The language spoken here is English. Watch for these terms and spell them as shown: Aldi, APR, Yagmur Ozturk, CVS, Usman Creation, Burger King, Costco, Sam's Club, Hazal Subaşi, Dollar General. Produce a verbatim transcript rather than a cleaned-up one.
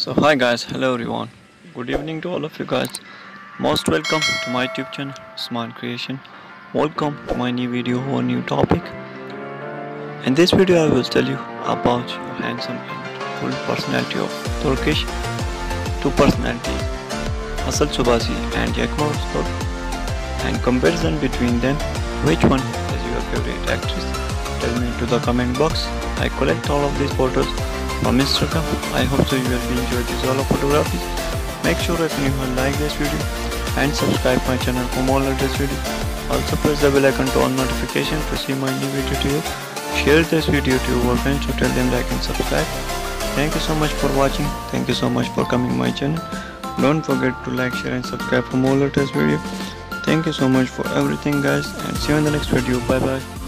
So hi guys, hello everyone, good evening to all of you guys. Most welcome to my YouTube channel Usman Creation. Welcome to my new video or new topic. In this video I will tell you about your handsome and cool personality of Turkish two personalities, Hazal Subaşi and Yagmur Ozturk, and comparison between them. Which one is your favorite actress? Tell me into the comment box. I collect all of these photos from Instagram. I hope so you will be enjoying these all of photographies. Make sure that you will like this video and subscribe my channel for more latest videos. Also press the bell icon to on notification to see my new video to you. Share this video to your friends to tell them like and subscribe. Thank you so much for watching. Thank you so much for coming my channel. Don't forget to like, share and subscribe for more latest video. Thank you so much for everything guys, and see you in the next video. Bye bye.